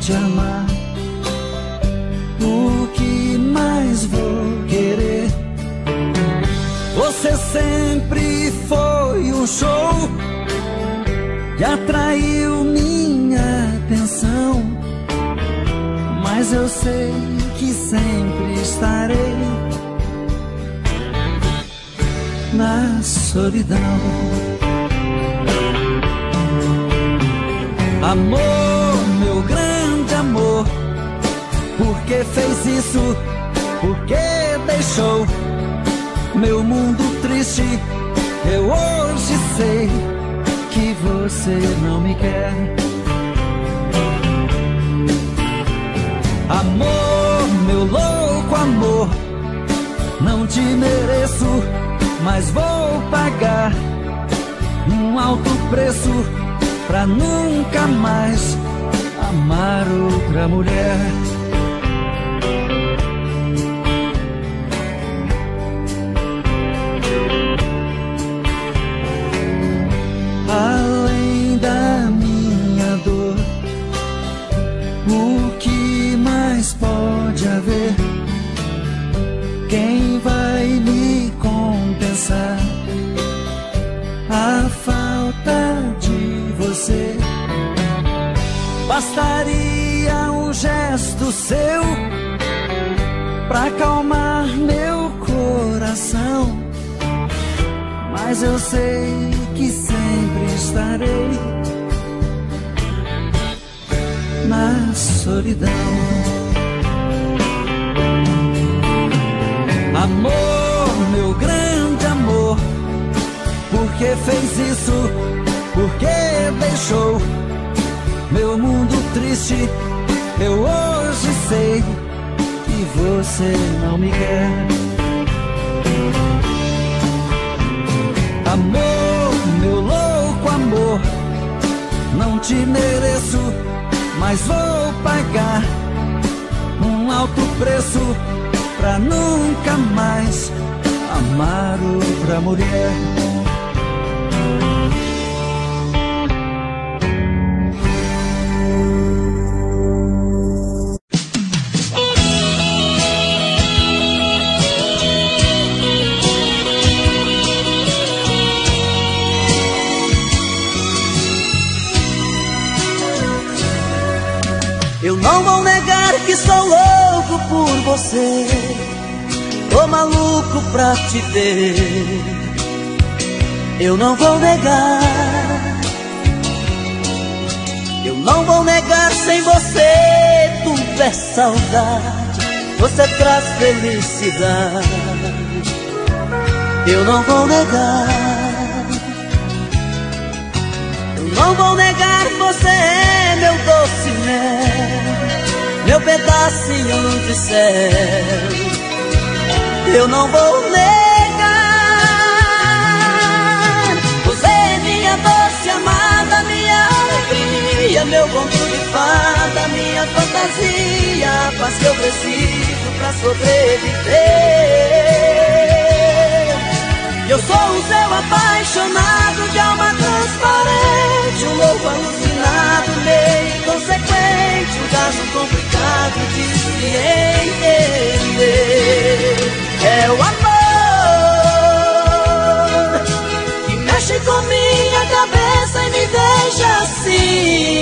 te amar. O que mais vou querer? Você sempre foi um show que atraiu minha atenção, mas eu sei que sempre estarei na solidão. Amor, meu grande amor, por que fez isso? Por que deixou meu mundo triste? Eu hoje sei que você não me quer. Amor, meu louco amor, não te mereço, mas vou pagar um alto preço pra nunca mais amar outra mulher. Além da minha dor, o que mais pode haver? Quem vai me compensar a falta de você? Bastaria um gesto seu pra acalmar meu coração, mas eu sei que sempre estarei na solidão. Amor, meu grande amor, por que fez isso? Por que deixou meu mundo triste? Eu hoje sei que você não me quer. Amor, meu louco amor, não te mereço, mas vou pagar um alto preço pra nunca mais amar outra mulher. Não vou negar que sou louco por você, tô maluco pra te ver. Eu não vou negar, eu não vou negar. Sem você tudo é saudade, você traz felicidade. Eu não vou negar, eu não vou negar. Você é meu doce mel, meu pedacinho de céu. Eu não vou negar. Você é minha doce amada, minha alegria, meu conto de fada, minha fantasia, a paz que eu preciso pra sobreviver. Eu sou um céu apaixonado, de alma transparente, um louco alucinado, meio inconsequente, um caso complicado de se entender. É o amor que mexe com minha cabeça e me deixa assim,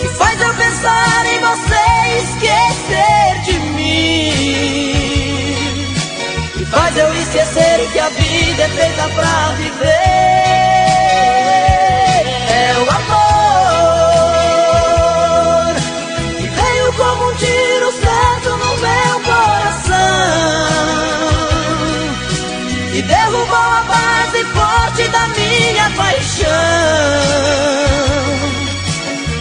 que faz eu pensar em você e esquecer de mim, que faz eu esquecer que a vida é feita pra viver. É o amor que derrubou a base forte da minha paixão,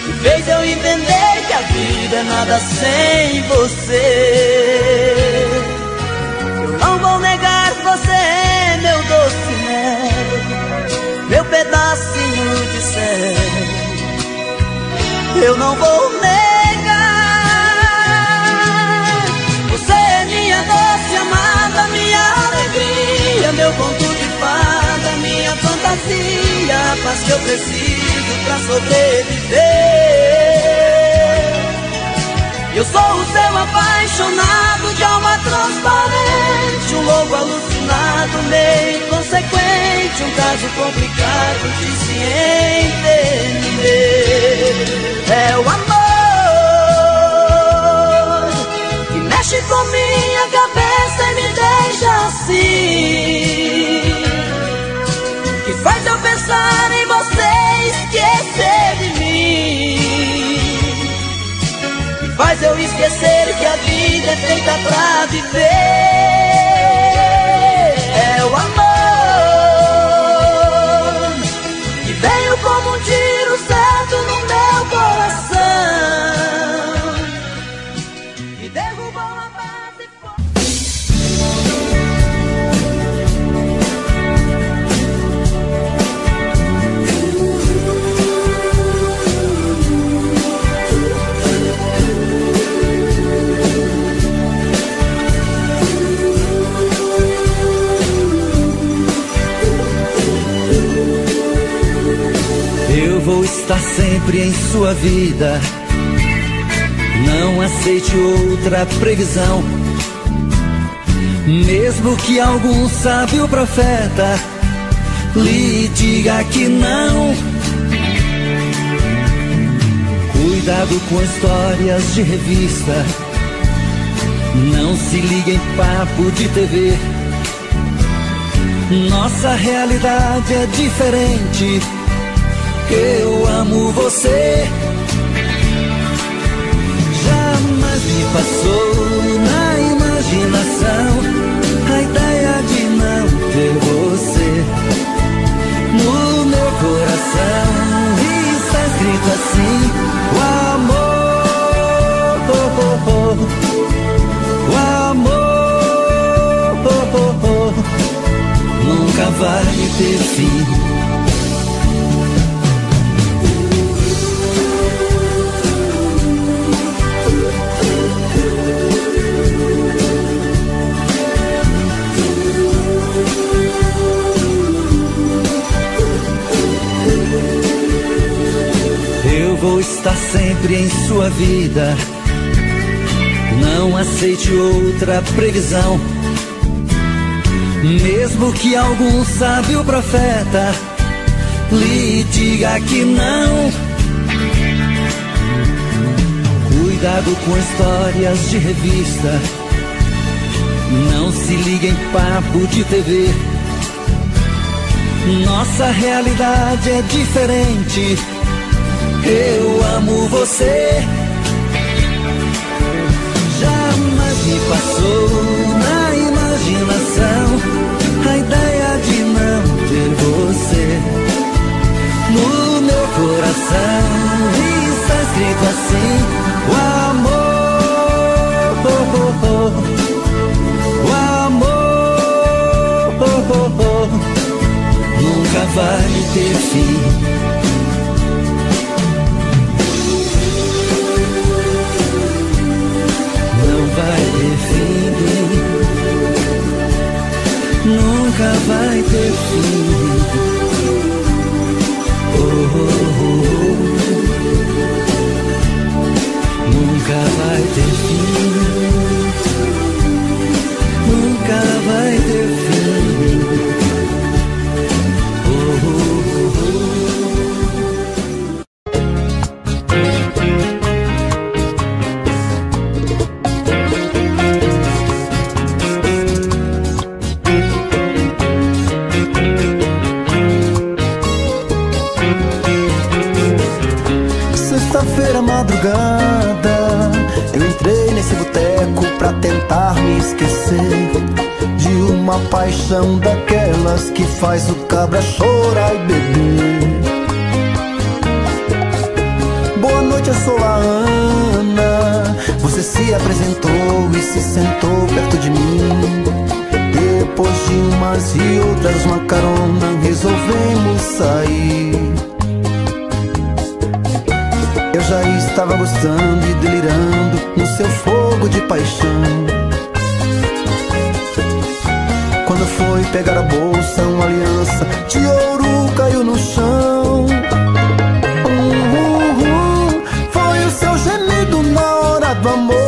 que fez eu entender que a vida é nada sem você. Eu não vou negar, você é meu doce mel, meu pedacinho de céu. Eu não vou negar. Meu conto de fada, minha fantasia, a paz que eu preciso pra sobreviver. Eu sou o seu apaixonado, de alma transparente, um louco alucinado, meio inconsequente, um caso complicado de se entender. É o amor que mexe com minha cabeça e me deixa assim, que faz eu pensar em você e esquecer de mim. Faz eu esquecer que a vida é feita pra viver. É o amor que veio como um tiro certo no meu coração, me derrubou a base sempre em sua vida. Não aceite outra previsão, mesmo que algum sábio profeta lhe diga que não. Cuidado com histórias de revista, não se ligue em papo de TV. Nossa realidade é diferente. Eu amo você. Jamais me passou na imaginação a ideia de não ter você. No meu coração está escrito assim: o amor, oh, oh, oh. O amor, oh, oh, oh. Nunca vai ter fim. Vou estar sempre em sua vida. Não aceite outra previsão, mesmo que algum sábio profeta lhe diga que não. Cuidado com histórias de revista, não se ligue em papo de TV. Nossa realidade é diferente. Eu amo você. Jamais me passou na imaginação a ideia de não ter você. No meu coração está escrito assim: o amor, oh, oh, oh. O amor, oh, oh, oh. Nunca vai ter fim. Vai ter fim, nunca vai ter fim. Oh, oh, oh. Nunca vai ter fim, nunca vai ter fim. Oh, oh, oh, oh. Uma paixão daquelas que faz o cabra chorar e beber. Boa noite, eu sou a Ana. Você se apresentou e se sentou perto de mim. Depois de umas e outras, uma carona, resolvemos sair. Eu já estava gostando e delirando no seu fogo de paixão. Quando foi pegar a bolsa, uma aliança de ouro caiu no chão. Foi o seu gemido na hora do amor.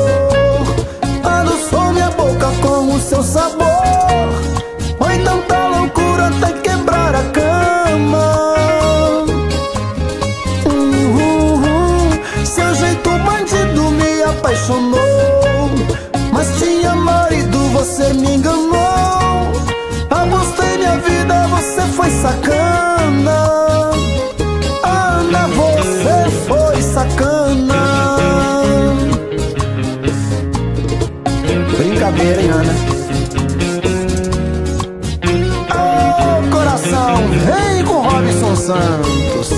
Santos.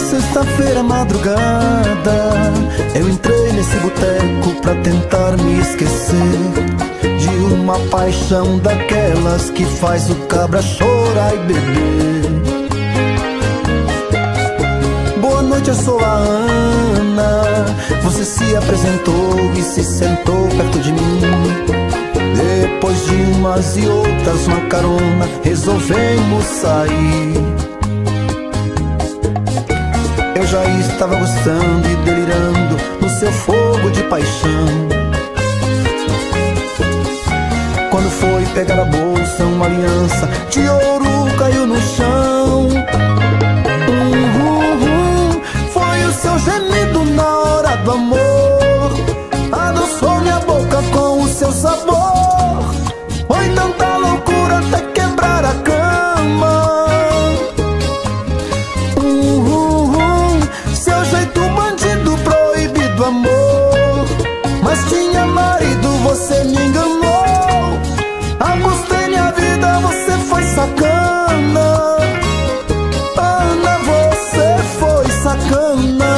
Sexta-feira madrugada, eu entrei nesse boteco pra tentar me esquecer de uma paixão daquelas que faz o cabra chorar e beber. Boa noite, eu sou a Ana. Você se apresentou e se sentou perto de mim. Depois de umas e outras, uma carona, resolvemos sair. Eu já estava gostando e delirando no seu fogo de paixão. Quando foi pegar a bolsa, uma aliança de ouro caiu no chão. Foi o seu gemido na hora do amor, adoçou minha boca com o seu sabor. Você me enganou, a custa da minha vida, você foi sacana. Ana, você foi sacana.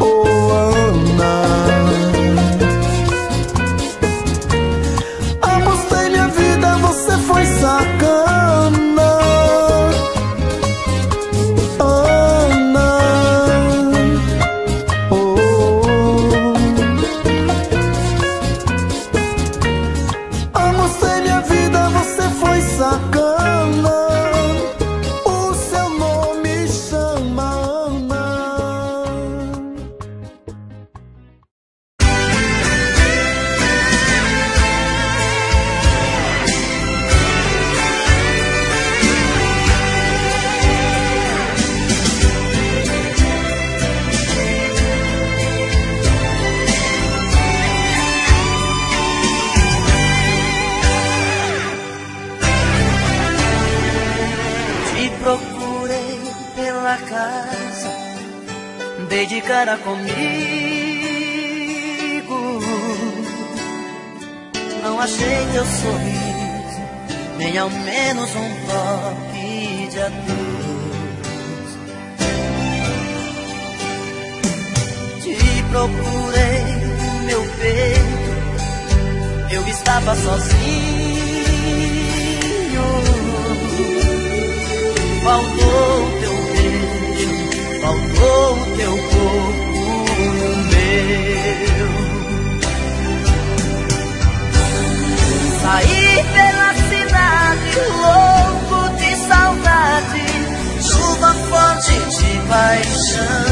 Oh, Ana, a custa da minha vida, você foi sacana. Ana, cara comigo, não achei teu sorriso, nem ao menos um toque de adeus. Te procurei no meu peito, eu estava sozinho. Faltou o teu beijo, faltou o teu corpo. Saí pela cidade, louco de saudade, de uma fonte de paixão.